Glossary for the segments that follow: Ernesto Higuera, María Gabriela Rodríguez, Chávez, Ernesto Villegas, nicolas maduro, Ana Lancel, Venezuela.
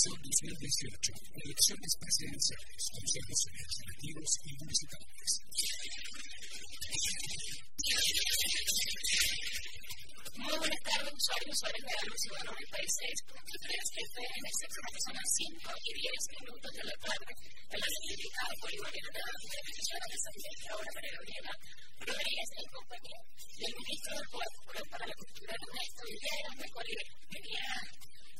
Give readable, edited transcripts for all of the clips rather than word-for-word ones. en 2018, elecciones presidenciales, consejos legislativos y municipales. Muy buenas tardes, usuarios y usuarios de la luz y valores países. Desde en el sector nacional 5 y 10 minutos de la tarde, de la Universidad Bolivariana de Venezuela de San Miguel, ahora María Gabriela Rodríguez, en compañía del ministro del Pueblo para la Cultura de Ernesto Higuera, del cual venía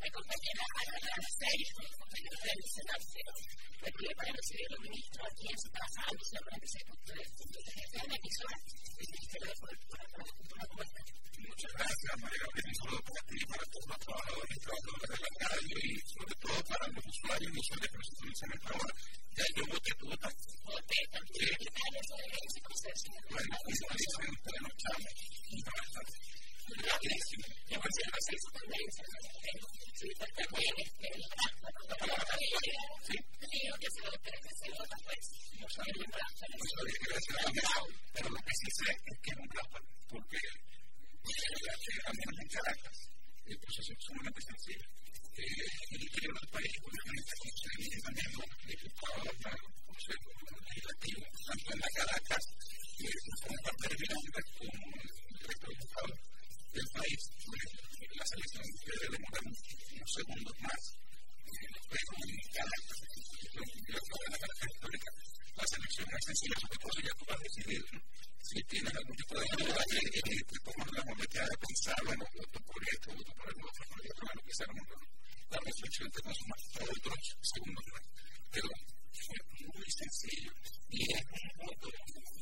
la compañera Ana Lancel, compañera del Senado, del cual para recibir al ministro aquí en su casa, a los hermanos del punto de vista de la emisora del Ministerio del Pueblo para la Cultura de Ernesto. Muchas gracias, María Gabriela, un saludo para ti y para todos los trabajadores y trabajadoras de la radio y sobre todo para los usuarios y usuarios que se utilizan el trabajo. Ya yo voté, tú votaste. Voté, también. ¿Qué tal es ese proceso? Bueno, finalizan todos los chavos. Gracias. Y bueno, si no se hizo también, si falta bien, la palabra de ella, sí, que se lo espera que se lo haga, pues, no sabe el brazo. Muchas gracias, pero lo que sí sé es que es un brazo, porque al menos en Caracas, el proceso es sumamente sencillo. El interior del país, con la constitución y también los diputados del Consejo Legislativo, tanto en la Caracas, como en parte de Venezuela, con el resto de diputados del país, las elecciones que demoran unos segundos más, en Caracas, en la Caracas histórica, las elecciones más sencillas, sobre todo ya tú vas a decidir, ¿no? Si tienes algún tipo de debate, como la momentía de pensar, bueno, voto por esto, voto por el otro, por el otro, bueno, que sea la reflexión entre consumos para otros segundos más. Pero es muy sencillo y es un voto,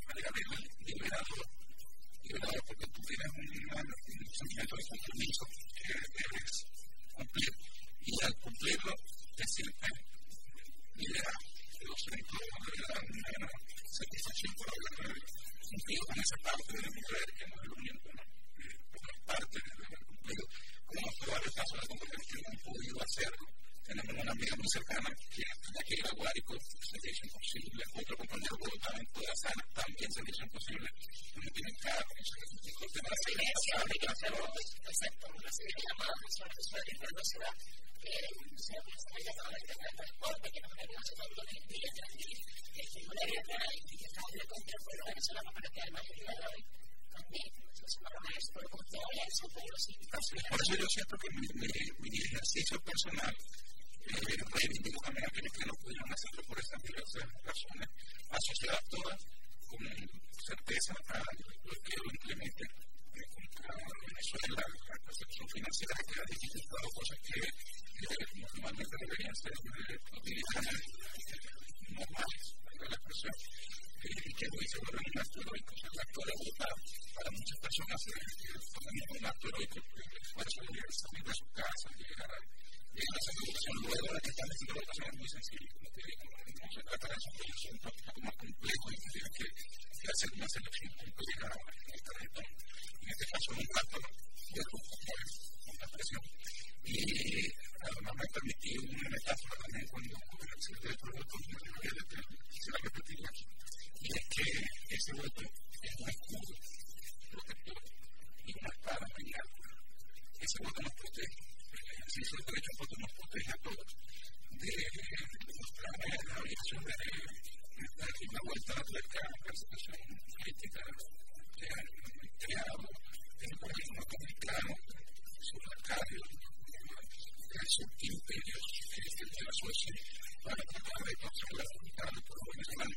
para Gabriela, liberado, porque tú tienes un sentimiento de compromiso que debes cumplir y al cumplirlo te sirve liberar. Yo siento una satisfacción por haber cumplido con esa parte de la mujer que nos reunió con la parte de haber cumplido. Como fue varios casos de competencia que no han podido hacerlo. Tenemos una amiga muy cercana que hasta que era Guárico se le hizo imposible. Otro compañero bogotano en toda sana también se le hizo imposible. No tienen cargo, no se les hizo de la ciudad. Exacto, no se les llamaba a las personas de la ciudad. Por eso yo siento que mi ejercicio personal reivindico también a aquellos que no pudieron hacerlo por estas diversas razones. La sociedad toda, con certeza, los que lo implementen contra Venezuela, la percepción financiera que ha dificultado cosas que normalmente deberían ser utilizadas normales para la expresión. Y que hoy se vuelven un acto heroico. El acto de votar para muchas personas es un acto heroico. El esfuerzo de salir de su casa, llegar a la situación luego de que están haciendo votación es muy sencillo. No se trata de eso, pero es un poco más complejo y tiene que hacer una selección compleja en esta región. En este caso, un acto de grupo, una presión. Y además me permití una metáfora también cuando el presidente del pueblo se la repetiría aquí. Y es que ese voto es un escudo protector y una espada peñal. Ese voto nos protege. El ejercicio del derecho al voto nos protege a todos de nuestra obligación de darle una vuelta a la tuerca a la persecución política que han creado el gobierno norteamericano, sus arcadios, sus imperios de la sociedad para tratar de controlar el pueblo venezolano.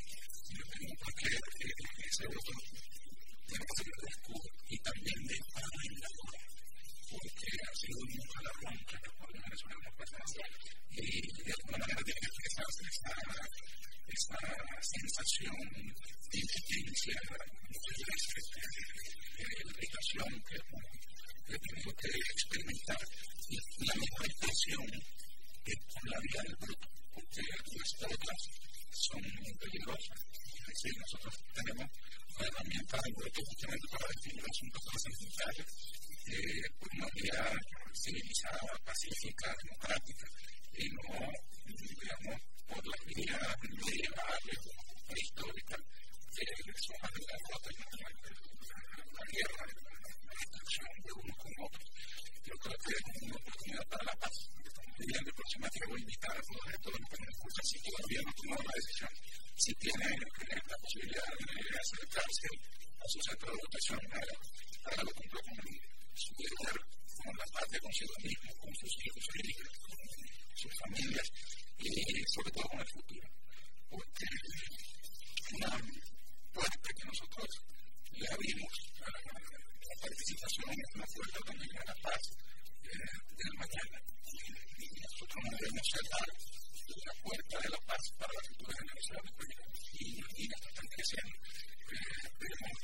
Yo tengo porque ese voto tiene que ser de escudo y también de armadura, porque ha sido un mundo a la ronca que por Venezuela no pasa y de alguna manera tiene que expresarse esa sensación de injusticia, de irritación que tengo que experimentar y la misma expresión es con la vida del grupo, porque las otras son muy peligrosas. Es decir, nosotros tenemos la herramienta del grupo justamente para definir asuntos trascendentales por una vía civilizada, pacífica, democrática, y no, digamos, por las vías medievales o prehistóricas que son más de las otras, la guerra, la destrucción de unos con otros. Yo creo que es una oportunidad para la paz. Estamos bien, el próximo día voy a invitar a todos los que nos escuchan, si todavía no tomaron la decisión, si tienen la posibilidad de acercarse a su centro de votación, hágalo con su deber, con la parte consigo mismo, con sus hijos, sus familias y sobre todo con el futuro. Porque una puerta que nosotros le abrimos a la participación es una puerta también a la paz del mañana. Y nosotros no debemos cerrar la puerta de la paz para las futuras generaciones, porque niños y niñas están creciendo. Debemos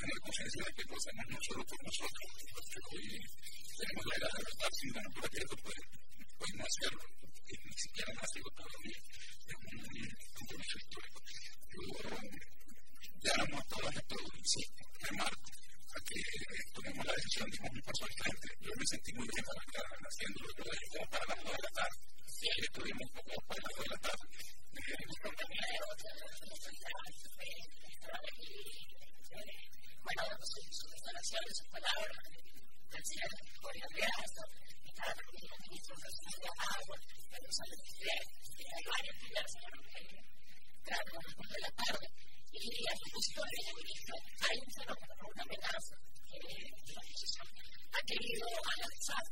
tener conciencia de que lo hacemos no solo por nosotros, porque hoy tenemos la edad de la paz y la naturaleza puede no hacerlo, y ni siquiera no hacerlo todavía. Es un compromiso histórico. Yo llamo a todas y a todos, insisto, remarco, a que tomemos la decisión de un paso al frente. Yo me sentí muy bien para estar haciendo lo que lo dejó para las 2 de la tarde. Y ahí estuvimos un poco para las 2 de la tarde. Mi compañía de otra, estaban aquí, bueno, sus instalaciones, sus palabras, decían, por el reazo, estaba también el ministro de Justicia, agua, la luz a la ciudad, y hay varios pilares, claro, a las 2 de la tarde. Y la institución de la ministra hay un fenómeno, una amenaza que la institución ha querido lanzar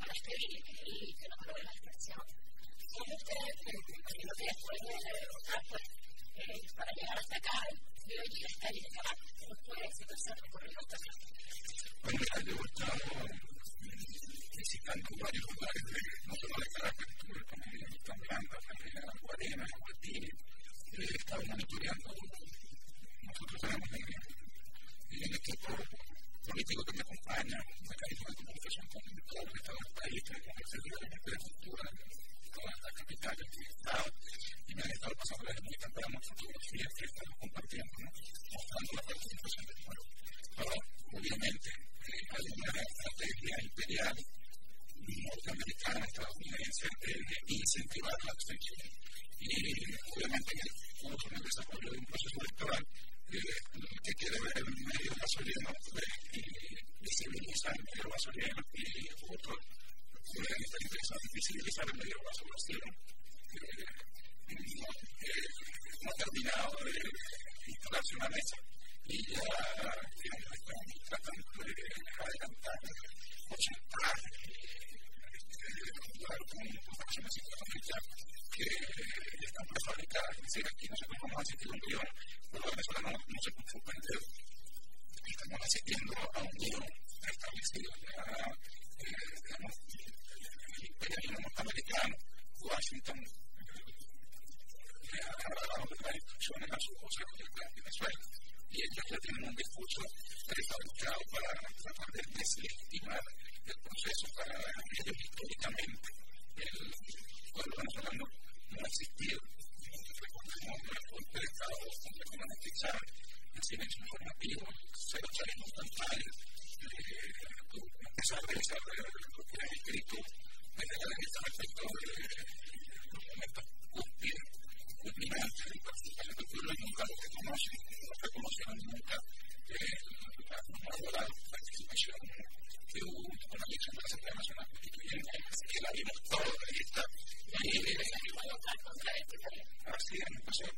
para pedir el fenómeno de la extensión. ¿Cómo ustedes en los días pueden votar para llegar hasta acá? ¿De hoy hasta llegar? ¿Cómo puede expresar por el voto? Bueno, mira, yo he estado visitando varios lugares, no solo de Caracas, estuve con el Cambranda, Ferreira, Guarena, Guatí. Estaba monitoreando. Nosotros tenemos un equipo político que me acompaña, un mecanismo de comunicación con todos los estados del país, con el servicio de la infraestructura, todas las capitales que he estado, y me han estado pasando las encantadas fotografías que estamos compartiendo, mostrando la participación del pueblo. Ahora, obviamente, hay una estrategia imperial norteamericana, estadounidense, de incentivar la abstención. Y obviamente estamos en el desarrollo de un proceso electoral que quiere ver en medio gasolino y visibilizar el medio gasolino y otro que está interesado en visibilizar el medio gasolino no terminado de instalarse una mesa y ya estamos tratando de adelantar concentrar ayudar con acciones económicas que están prefabricadas, es decir, aquí nosotros vamos a asistir a un guión, pero la persona no se puede comprender. Estamos asistiendo a un guión establecido ya, digamos, el imperialismo norteamericano, Washington, ha dado las instrucciones a sus voceros de Venezuela, y ellos ya tienen un discurso prefabricado para tratar de deslegitimar el proceso para ellos históricamente. El pueblo venezolano no ha existido. Recordemos el golpe de Estado completamente examen, el silencio normativo, cero chavismo instantáneo, a pesar de lo que han escrito desde la derecha respecto de los momentos culminantes de participación del pueblo, nunca lo reconocen, no reconocieron nunca la formadora participación que hubo con la elección de la Asamblea Nacional Constituyente, que la vimos todos, ahí está. Así es, entonces,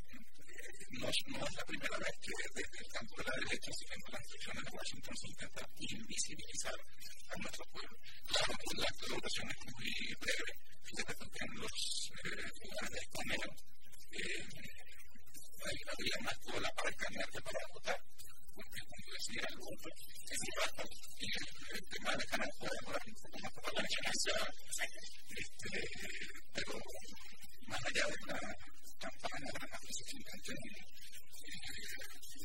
no es la primera vez que desde el campo de la derecha, siguiendo las instrucciones de Washington, se intenta invisibilizar a nuestro pueblo. Claro, la colaboración es muy breve, fíjate porque en los lugares de escaneo habría más cola para escanear que para votar, porque cuando decía el voto, es muy bajo, y el tema del escaneo puede demorar un poco más para la distancia, pero más allá de la campaña, se intenta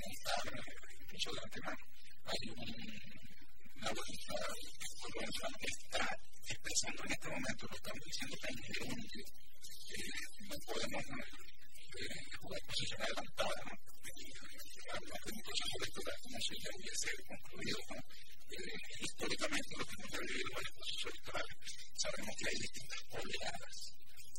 montar, incluso de antemano, hay una lógica que el pueblo venezolano está expresando en este momento, lo estamos diciendo también de un que no podemos jugar posición adelantada, ¿no? Hablar de un proceso electoral como si ya hubiese concluido, ¿no? Históricamente lo que hemos vivido en los procesos electorales, sabemos que hay distintas oleadas.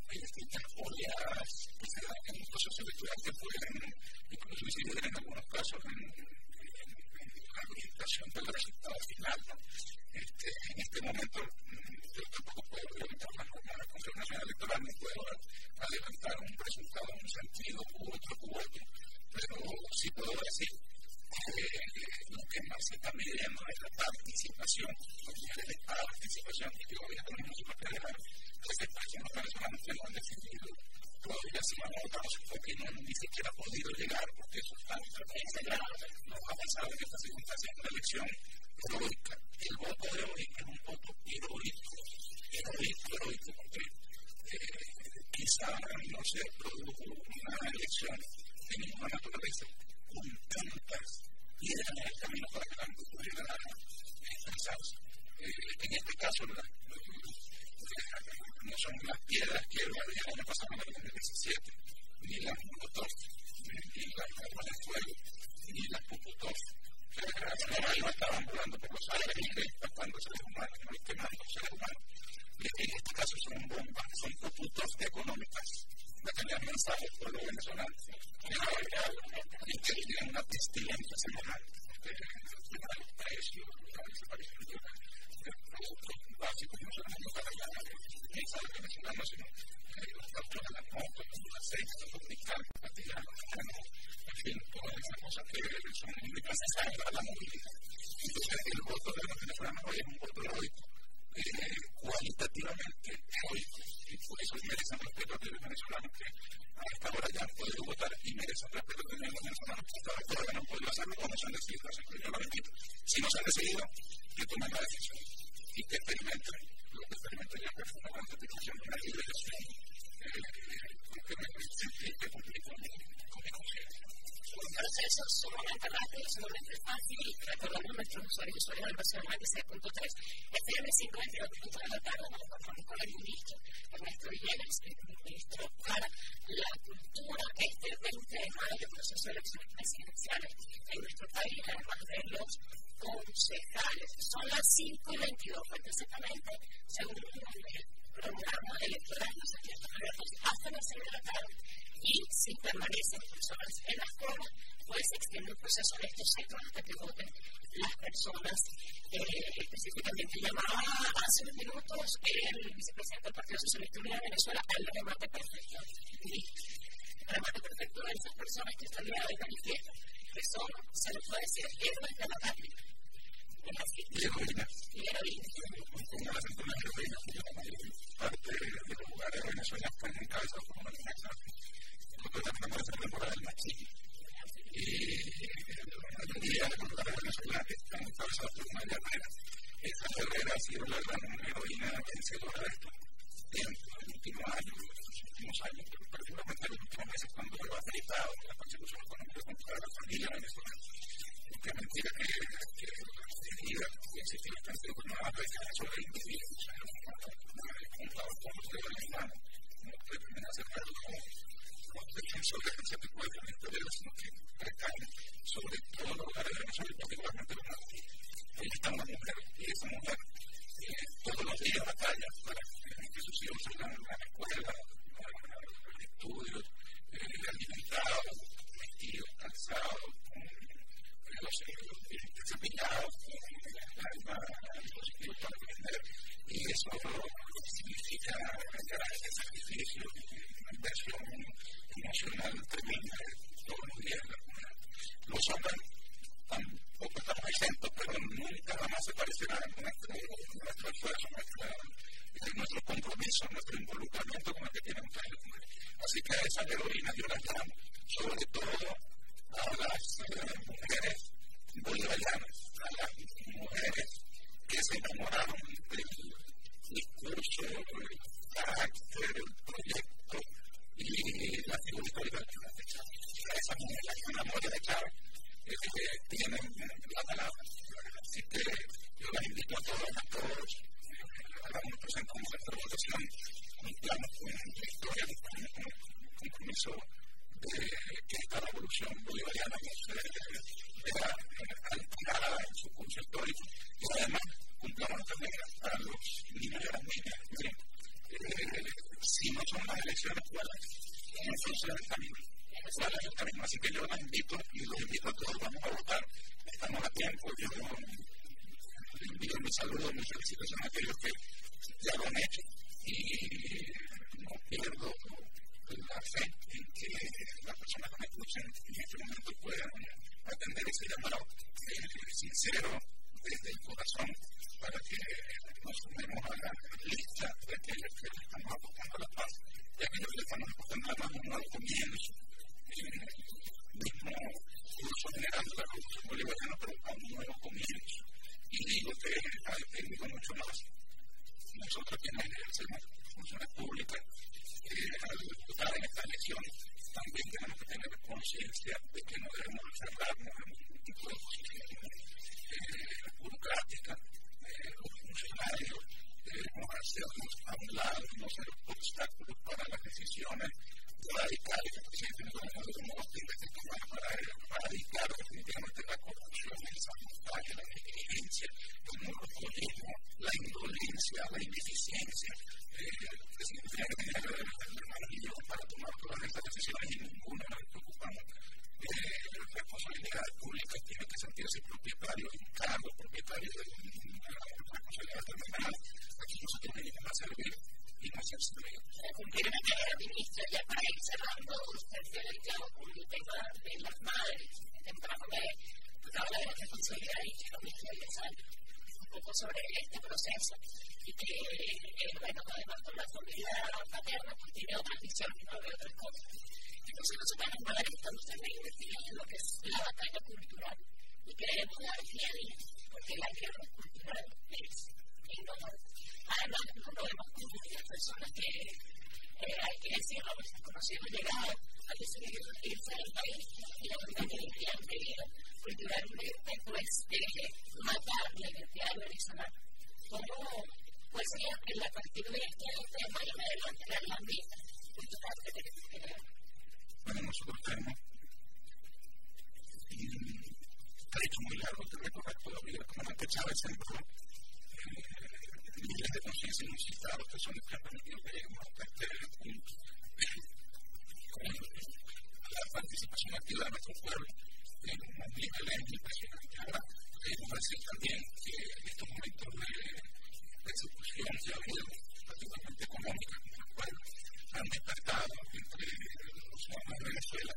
Hay distintas oleadas que se dan en un proceso electoral que pueden incluso incidir en algunos casos en la orientación del resultado final, ¿no? En este momento yo tampoco puedo evitar las jornadas situación que yo voy a tener en mi propiedad, desde que los venezolanos que lo han decidido, todavía se han agotado su opinión, ni siquiera ha podido llegar, porque eso está no ha pasado en esta circunstancia de una elección heroica. El voto de hoy es un voto heroico, porque quizá no se produjo una elección de ninguna naturaleza con tantas piedras en el camino para que la gente pudiera descansarse. En este caso, no son las piedras que el año pasado en el 2017, ni las molotov, ni las armas de fuego, ni las puputov. Las almas estaban volando por los aires, impactando seres humanos, no quemando seres humanos. En este caso son bombas, son puputov económicas, la que le han lanzado al pueblo venezolano. Y que tienen una pestilencia semejante. Entonces, el voto de los venezolanos hoy es un voto heroico, cualitativamente heroico, y por eso merecen respeto a los venezolanos que a esta hora ya han podido votar y merecen respeto a los venezolanos que hasta ahora no han podido hacerlo como se han decidido. Así que yo lo repito, si no se han decidido, que tomen la decisión y que experimenten lo que experimentan ya, que es una constitución, una liberación, que cumplir con mi conciencia. Un proceso sumamente rápido, sumamente fácil, y recordando a nuestros usuarios y usuarios del Barcelona 96.3. Este viernes 5:22 de la tarde vamos a hablar con el ministro Ernesto Villegas, que es ministro para la cultura. Este 20 de mayo, proceso de elecciones presidenciales en nuestro país, además de los concejales. Son las 5:22, exactamente, según el programa electoral de los secretos abiertos hasta las 6 de la tarde. Y si permanecen personas en las formas, pues extiende el proceso en estos centros hasta que voten las personas. Específicamente llamaba hace unos minutos el vicepresidente del Partido Socialista Unido de Venezuela al remate perfecto. Y el remate perfecto de esas personas que están ligadas al manifiesto, que son, se les puede decir, héroes de la patria. Y heroínas. Y heroínas. Una de las heroínas que yo parte de los lugares de Venezuela están encabezados por una defensa. Nosotros también estamos en la temporada del machismo. Y la mayoría de los lugares de Venezuela están encabezados por una guerrera. Esta guerrera ha sido la gran heroína vencedora de estos tiempos, en los últimos años, pero particularmente en los últimos meses, cuando se ha afectado la persecución económica contra la familia venezolana. Que mentira que existir los canciones con una vez sobre el individuo, juntados con los derechos humanos, no pretenden acercarlos con presión sobre la agencia de cuadros en este dedo, sino que recaen sobre todos los lugares de Venezuela y particularmente los lados. Ahí está una mujer, y esa mujer todos los días batalla para que sus hijos salgan a la escuela, al estudio, alimentados, vestidos, calzados, desempeñados el positivo para aprender, y eso significa este sacrificio, una inversión emocional tremenda todos los días. Los hombres tampoco están exentos, pero nunca jamás se parecerá nuestro esfuerzo, nuestro compromiso, nuestro involucramiento con el que tienen ustedes. Así que a esas heroínas yo las llamo, sobre todo a las mujeres bolivarianas, a las mujeres que se enamoraron del discurso, del carácter, del proyecto y la figura histórica de la fecha. A esas mujeres que se enamoran de Chávez, que tienen la palabra. Así que yo las invito a todos, hagamos un presente con nuestra votación, un plan con historia, un compromiso que esta revolución bolivariana era alquilada en su curso histórico y además cumplamos nuestras reglas para los niños y las niñas. Si no son las elecciones, ¿cuáles? Entonces el camino. ¿Cuál es el camino? Así que yo las invito y los invito a todos, vamos a votar. Estamos a tiempo. Yo les envío mis saludos, mis felicitaciones a aquellos que ya lo han hecho y no pierdo la fe en que las personas que me escuchan en este momento puedan atender ese llamado sincero desde el corazón para que nos sumemos a nosotros quienes ejercemos funciones públicas, al votar en estas elecciones, también tenemos que tener conciencia de que no debemos encerrarnos en ningún tipo de posiciones burocráticas. Los funcionarios debemos hacernos a un lado, no ser obstáculos para las decisiones radicales que el presidente Maduro tenga que tomar para erradicar definitivamente la corrupción, el sabotaje, la negligencia, el monopolismo, la indolencia, la ineficiencia. El presidente es maravilloso para tomar todas estas decisiones y ninguna nos preocupamos. La responsabilidad pública tiene que sentirse propietario de un cargo, propietario de una responsabilidad terminal. Aquí nosotros venimos a servir y no ser servidos. Concretamente, ministra, ya para ir cerrando, usted se ha dedicado con el tema de las madres, el trabajo de la responsabilidad y que no me interesan un poco sobre este proceso y que, bueno, además con la familia paterna, pues tiene otras visiones, no de otras cosas. Entonces, nosotros las madres estamos también investigando lo que es la batalla cultural y queremos dar fiel porque la guerra cultural es enorme. Además, no podemos confundir a personas que, hay que decirlo, los desconocidos llegados a decidir irse del país y la verdad que han querido culturalmente pues, matar la identidad venezolana. ¿Cómo pues, sería a partir de este tema y adelante las mismas culturales que tenemos que crear? Bueno, nosotros tenemos un trecho muy largo que recorrer todavía, como antes Chávez entró. Miles de conciencias en los estados que son los que han permitido que lleguemos hasta este punto. La participación activa de nuestro pueblo en un nivel impresionante. Ahora, debemos decir también que en estos momentos de persecución que ha habido, particularmente económica, con los pueblos, han despertado entre los ciudadanos de Venezuela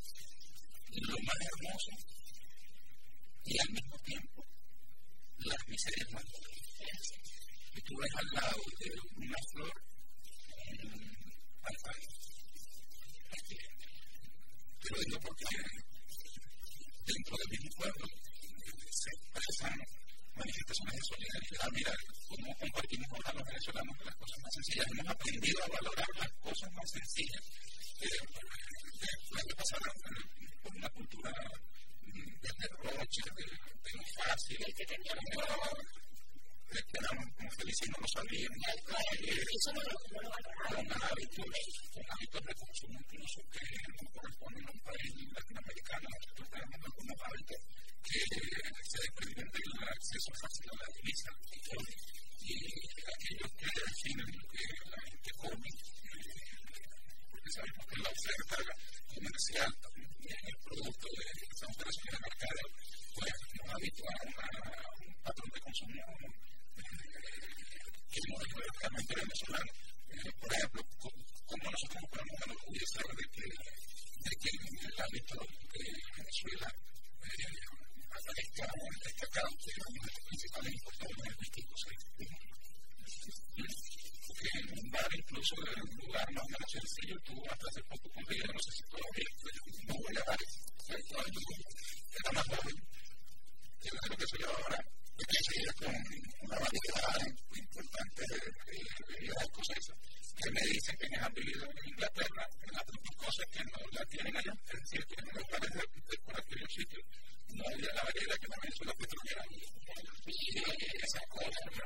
lo más hermoso y al mismo tiempo las miserias más grandes. Y tú ves al lado de una flor alfajor. Te lo digo porque dentro del mismo pueblo se expresan manifestaciones de solidaridad. Mira, cómo compartimos ahora los venezolanos las cosas más sencillas. Hemos aprendido a valorar las cosas más sencillas. Después de pasar por una cultura del derroche, de lo fácil, que teníamos esperamos como felices y no lo sabían. Eso no lo valoraron. Hábitos de consumo incluso que no corresponden a un país latinoamericano. Nosotros tenemos algunos hábitos que se desprenden del acceso fácil a la divisa. Y aquellos que definen lo que la gente come, porque sabemos que la oferta comercial en el producto de esa operación de mercado pues nos habitúa a un patrón de consumo que no es verdaderamente venezolano. Por ejemplo, como nosotros podemos dar orgullo de que el ámbito de Venezuela aparezca destacado, que es uno de los principales importadores de distintos en un bar, incluso en un lugar más o menos sencillo, tú hasta hace poco podías, no sé si todavía, no voy a bares, era más joven, que era lo que se lleva ahora. Que seguía con una variedad importante de bebidas escocesas que me dicen que han vivido en Inglaterra, en las otras cosas que no la tienen allá, es decir, que en los lugares de por aquellos sitios no había la variedad que también son las petroleras y esas cosas, ¿no?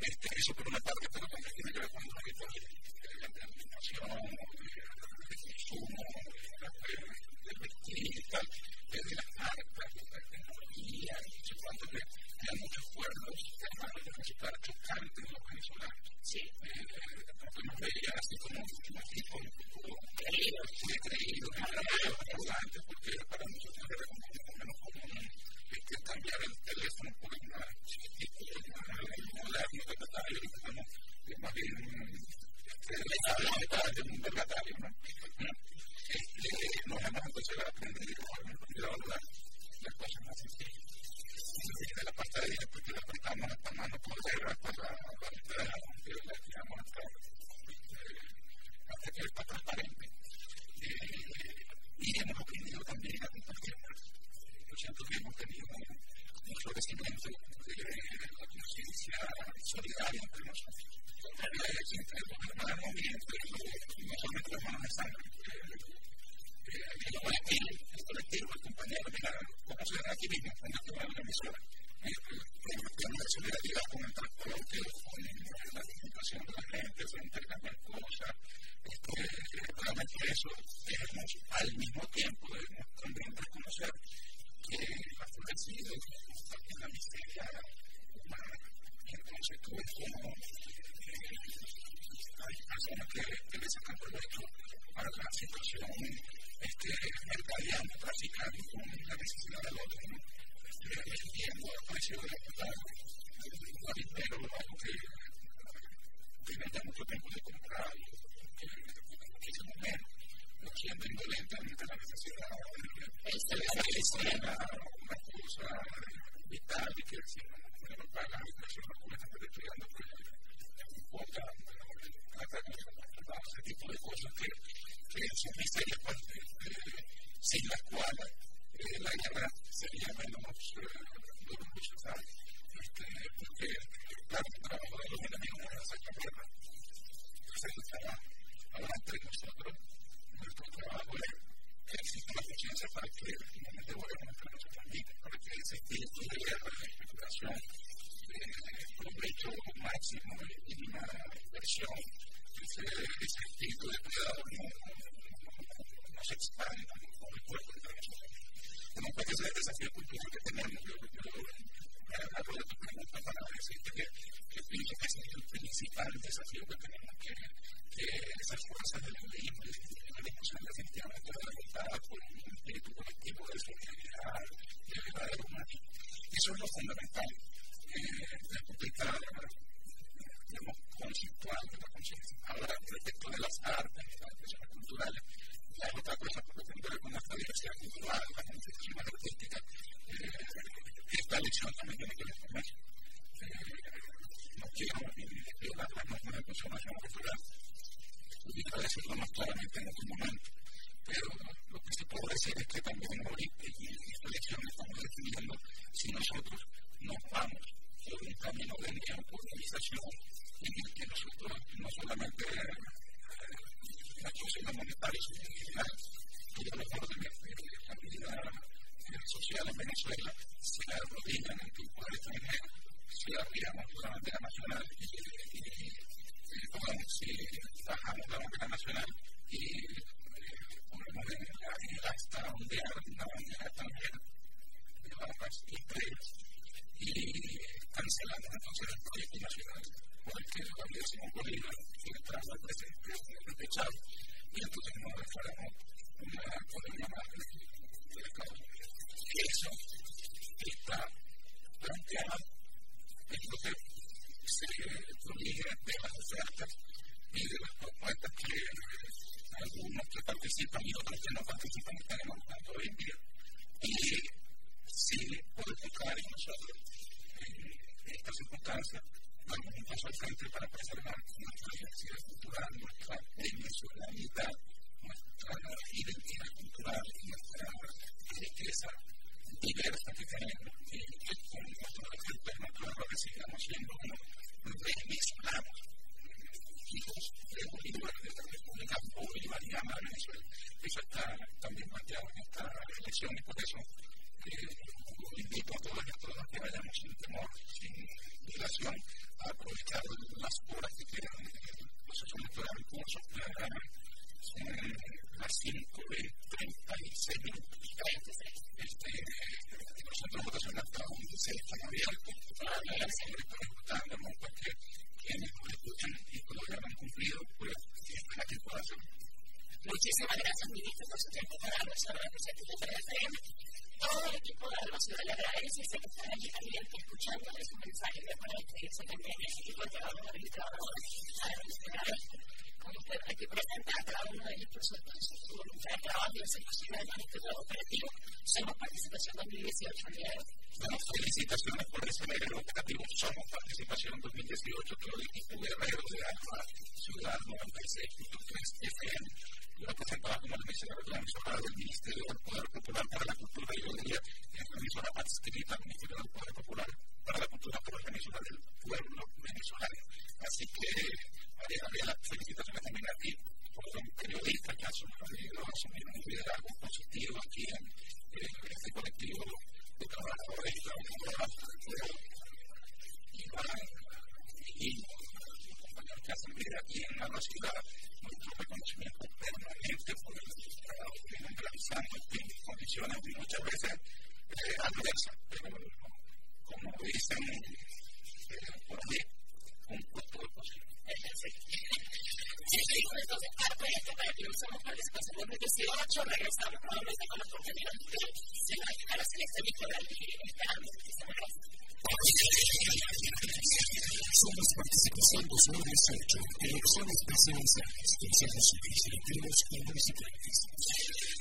Eso por una parte, pero también tiene que ver con los hábitos de alimentación, de consumo, de vestir y tal, de las marcas, de la tecnología, no sé cuánto que hay muchos pueblos que van a resultar chocantes en los venezolanos. Sí. Porque nos veían así como un tipo un poco creído, arrogante, porque para nosotros era como menos común cambiar el teléfono por una moderno que trataba y estamos más bien de un vergatario, ¿no? Nos hemos empezado a aprender a valorar las cosas más sencillas. De la pasta de dientes porque la apretamos hasta mano por debajo hasta la mitad de la tiramos hasta que está transparente. Y hemos aprendido también a compartir. Nosotros hemos tenido un florecimiento de la conciencia solidaria entre nosotros. María Gabriela, felicitaciones también a ti, por un periodista que asumieron un liderazgo positivo aquí en este colectivo de trabajadores de la Unión Iván, Miguel, los compañeros que hacen vida aquí en la ciudad, nuestro reconocimiento permanente por el trabajo que vienen realizando en condiciones muchas veces adversas, pero como dicen por ahí, un punto de posible. Sí, entonces parte de esto para que no usamos para el espacio 2018, regresamos probablemente con los compañeros que se van a dejar a hacer este vídeo y esperamos que se vuelvan. Son las participación 2018, elecciones presidenciales, consejos legislativos y municipales.